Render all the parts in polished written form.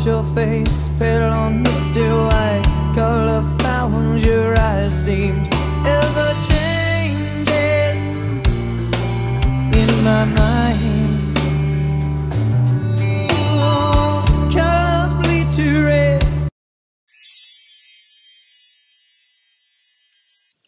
wash your face, pale on misty white, color found your eyes seemed ever changing. In my mind, ooh, colors bleed to red.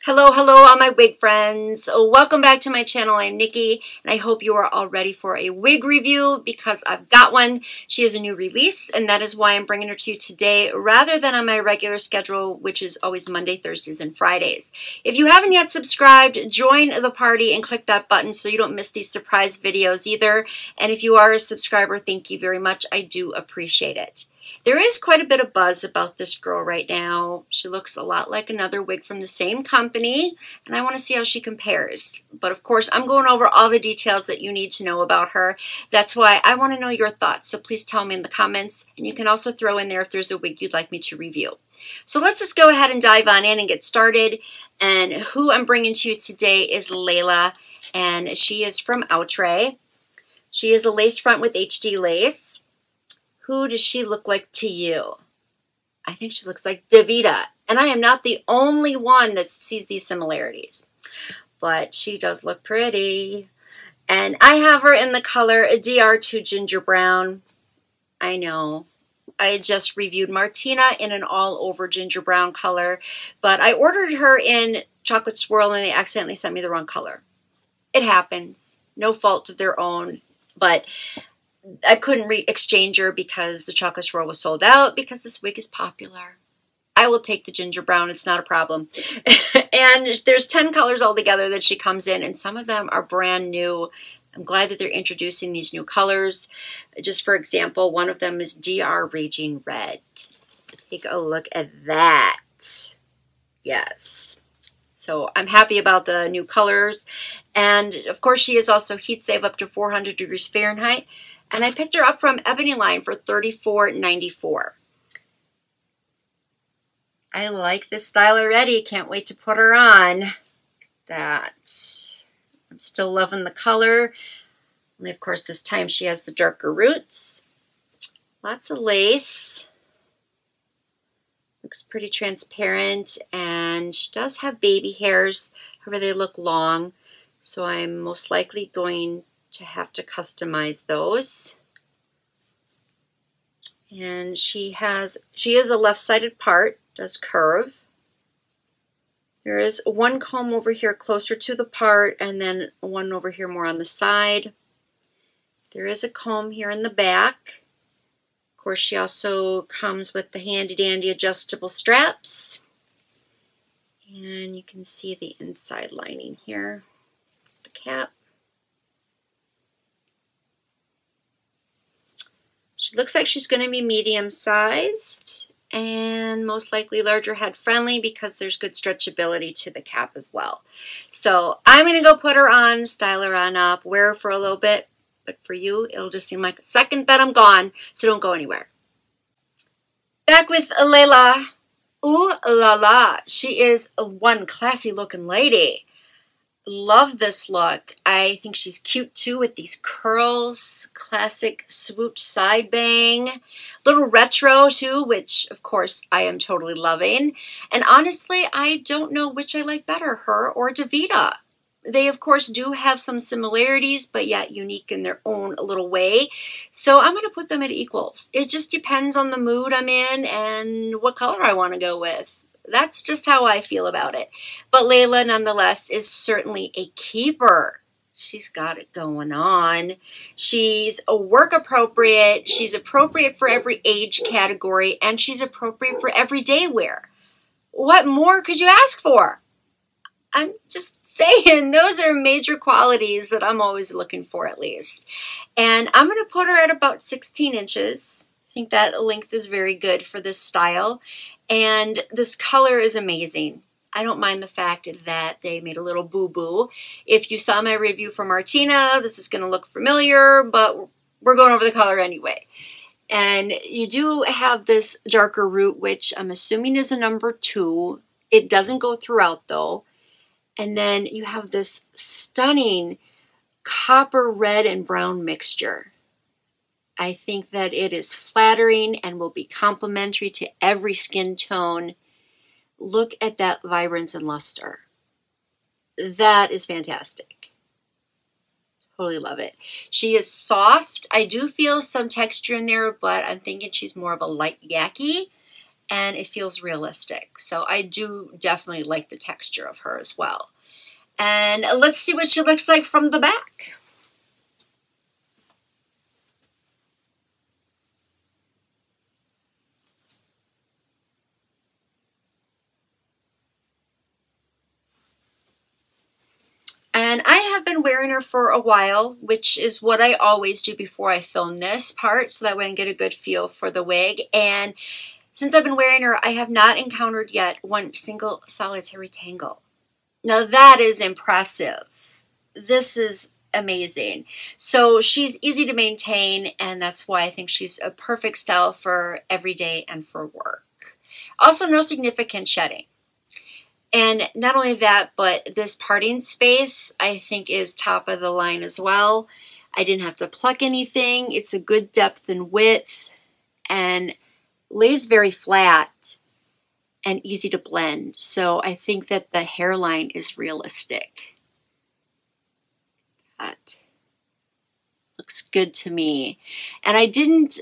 Hello all my wig friends, welcome back to my channel. I'm Nikki and I hope you are all ready for a wig review because I've got one. She is a new release and that is why I'm bringing her to you today rather than on my regular schedule, which is always Monday, Thursdays, and Fridays. If you haven't yet subscribed, join the party and click that button so you don't miss these surprise videos either. And if you are a subscriber, thank you very much. I do appreciate it. There is quite a bit of buzz about this girl right now. She looks a lot like another wig from the same company, and I want to see how she compares. But of course, I'm going over all the details that you need to know about her. That's why I want to know your thoughts, so please tell me in the comments, and you can also throw in there if there's a wig you'd like me to review. So let's just go ahead and dive on in and get started. And who I'm bringing to you today is Layla, and she is from Outre. She is a lace front with HD Lace. Who does she look like to you? I think she looks like Davita. And I am not the only one that sees these similarities. But she does look pretty. And I have her in the color DR2 Ginger Brown. I know. I just reviewed Martina in an all-over Ginger Brown color. But I ordered her in Chocolate Swirl and they accidentally sent me the wrong color. It happens. No fault of their own. But I couldn't exchange her because the Chocolate Swirl was sold out because this wig is popular. I will take the Ginger Brown. It's not a problem. And there's 10 colors altogether that she comes in, and some of them are brand new. I'm glad that they're introducing these new colors. Just for example, one of them is DR Raging Red. Take a look at that. Yes. So I'm happy about the new colors. And of course, she is also heat save up to 400 degrees Fahrenheit. And I picked her up from Ebony Line for $34.94. I like this style already. Can't wait to put her on. That. I'm still loving the color. And of course, this time she has the darker roots. Lots of lace. Looks pretty transparent. And she does have baby hairs. However, they look long. So I'm most likely going to have to customize those. And she is a left-sided part, does curve. There is one comb over here closer to the part and then one over here more on the side. There is a comb here in the back. Of course, she also comes with the handy-dandy adjustable straps. And you can see the inside lining here, the cap. She looks like she's going to be medium-sized and most likely larger head-friendly because there's good stretchability to the cap as well. So I'm going to go put her on, style her on up, wear her for a little bit. But for you, it'll just seem like a second that I'm gone, so don't go anywhere. Back with Layla. Ooh la la. She is one classy-looking lady. Love this look. I think she's cute too with these curls, classic swooped side bang, little retro too, which of course I am totally loving. And honestly, I don't know which I like better, her or Davita. They of course do have some similarities, but yet unique in their own little way. So I'm going to put them at equals. It just depends on the mood I'm in and what color I want to go with. That's just how I feel about it. But Layla, nonetheless, is certainly a keeper. She's got it going on. She's a work appropriate. She's appropriate for every age category, and she's appropriate for everyday wear. What more could you ask for? I'm just saying, those are major qualities that I'm always looking for, at least. And I'm going to put her at about 16 inches. I think that length is very good for this style. And this color is amazing. I don't mind the fact that they made a little boo-boo. If you saw my review for Martina, this is going to look familiar, but we're going over the color anyway. And you do have this darker root, which I'm assuming is a number 2. It doesn't go throughout, though. And then you have this stunning copper red and brown mixture. I think that it is flattering and will be complementary to every skin tone. Look at that vibrance and luster. That is fantastic. Totally love it. She is soft. I do feel some texture in there, but I'm thinking she's more of a light yaki, and it feels realistic. So I do definitely like the texture of her as well. And let's see what she looks like from the back. And I have been wearing her for a while, which is what I always do before I film this part, so that way I can get a good feel for the wig. And since I've been wearing her, I have not encountered yet one single solitary tangle. Now that is impressive. This is amazing. So she's easy to maintain, and that's why I think she's a perfect style for everyday and for work. Also, no significant shedding. And not only that, but this parting space, I think, is top of the line as well. I didn't have to pluck anything. It's a good depth and width, and lays very flat and easy to blend. So I think that the hairline is realistic. That looks good to me. And I didn't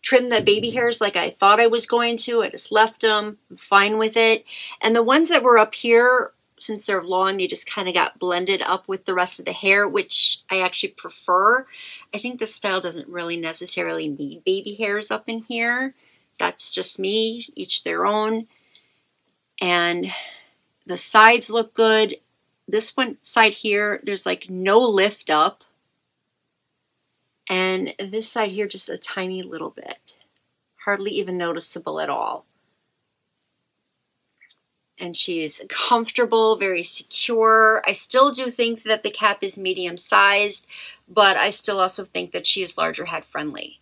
trim the baby hairs like I thought I was going to. I just left them. I'm fine with it. And the ones that were up here, since they're long, they just kind of got blended up with the rest of the hair, which I actually prefer. I think this style doesn't really necessarily need baby hairs up in here. That's just me, each their own. And the sides look good. This one side here, there's like no lift up. And this side here, just a tiny little bit. Hardly even noticeable at all. And she's comfortable, very secure. I still do think that the cap is medium sized, but I still also think that she is larger head friendly.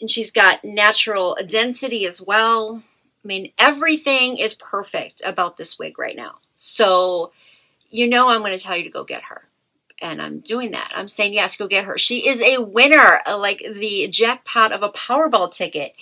And she's got natural density as well. I mean, everything is perfect about this wig right now. So, you know, I'm going to tell you to go get her. And I'm doing that. I'm saying, yes, go get her. She is a winner, like the jackpot of a Powerball ticket.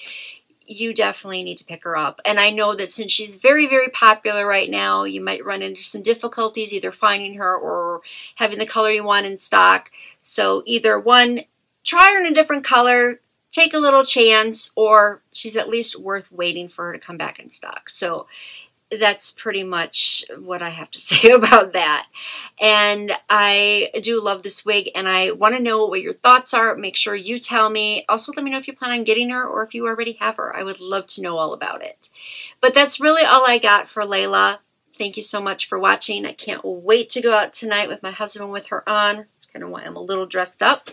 You definitely need to pick her up. And I know that since she's very, very popular right now, you might run into some difficulties either finding her or having the color you want in stock. So either one, try her in a different color, take a little chance, or she's at least worth waiting for her to come back in stock. So that's pretty much what I have to say about that. And I do love this wig, and I want to know what your thoughts are. Make sure you tell me. Also, let me know if you plan on getting her or if you already have her. I would love to know all about it. But that's really all I got for Layla. Thank you so much for watching. I can't wait to go out tonight with my husband with her on. That's kind of why I'm a little dressed up.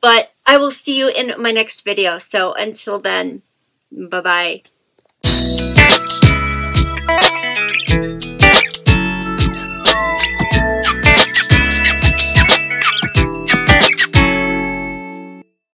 But I will see you in my next video. So until then, bye-bye.